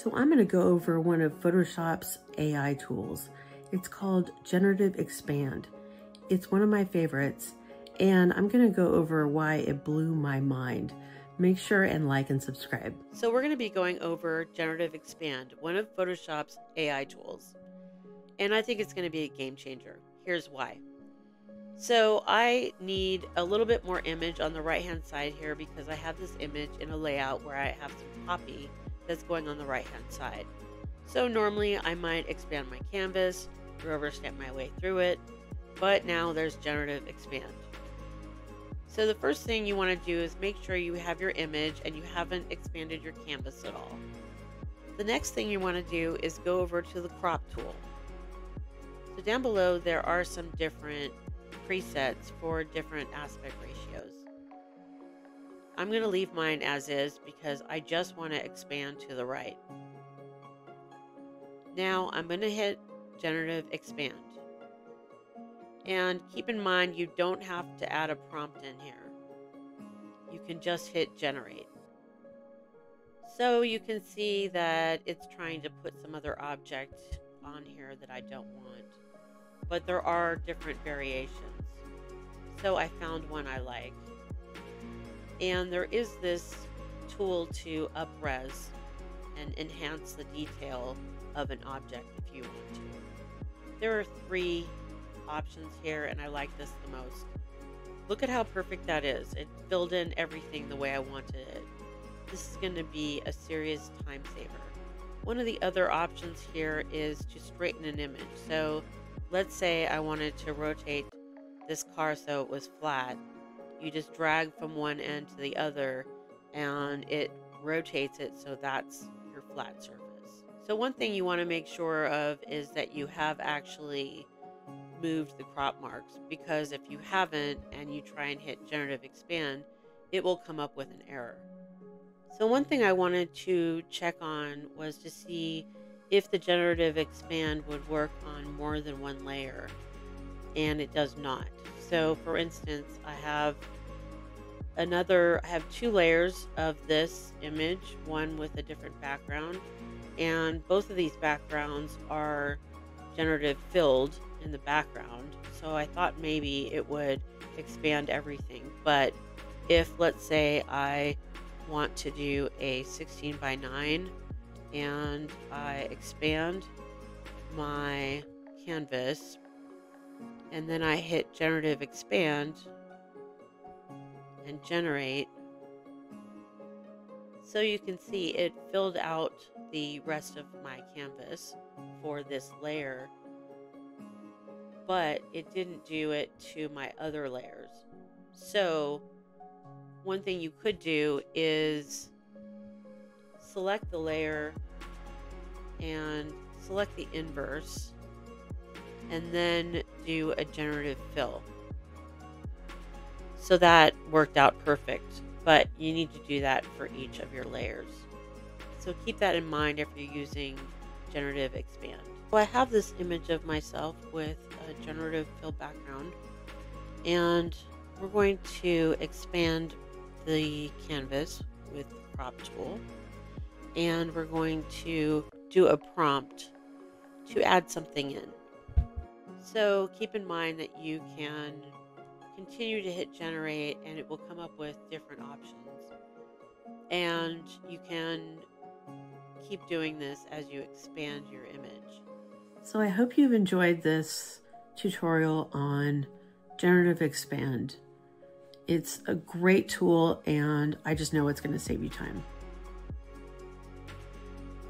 So I'm going to go over one of Photoshop's AI tools. It's called Generative Expand. It's one of my favorites, and I'm going to go over why it blew my mind. Make sure and like and subscribe. So we're going to be going over Generative Expand, one of Photoshop's AI tools. And I think it's going to be a game changer. Here's why. So I need a little bit more image on the right-hand side here because I have this image in a layout where I have some copy that's going on the right-hand side. So normally I might expand my canvas, rubber stamp my way through it, but now there's Generative Expand. So the first thing you want to do is make sure you have your image and you haven't expanded your canvas at all. The next thing you want to do is go over to the crop tool. So down below there are some different presets for different aspect ratios. I'm going to leave mine as is because I just want to expand to the right. Now I'm going to hit Generative Expand. And keep in mind, you don't have to add a prompt in here. You can just hit Generate. So you can see that it's trying to put some other object on here that I don't want. But there are different variations. So I found one I like. And there is this tool to up-res and enhance the detail of an object if you want to. There are three options here, and I like this the most. Look at how perfect that is. It filled in everything the way I wanted it. This is going to be a serious time saver. One of the other options here is to straighten an image. So let's say I wanted to rotate this car so it was flat. You just drag from one end to the other and it rotates it so that's your flat surface. So one thing you want to make sure of is that you have actually moved the crop marks, because if you haven't and you try and hit Generative Expand, it will come up with an error. So one thing I wanted to check on was to see if the Generative Expand would work on more than one layer, and it does not. So for instance, I have two layers of this image, one with a different background, and both of these backgrounds are generative filled in the background. So I thought maybe it would expand everything. But if, let's say, I want to do a 16:9 and I expand my canvas and then I hit Generative Expand and Generate, so you can see it filled out the rest of my canvas for this layer, but it didn't do it to my other layers. So one thing you could do is select the layer and select the inverse and then do a generative fill. So that worked out perfect, but you need to do that for each of your layers. So keep that in mind if you're using Generative Expand. So I have this image of myself with a generative fill background, and we're going to expand the canvas with the crop tool, and we're going to do a prompt to add something in. So keep in mind that you can continue to hit Generate and it will come up with different options. And you can keep doing this as you expand your image. So I hope you've enjoyed this tutorial on Generative Expand. It's a great tool and I just know it's going to save you time.